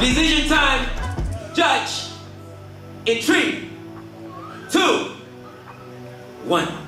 Decision time, judge, in 3, 2, 1.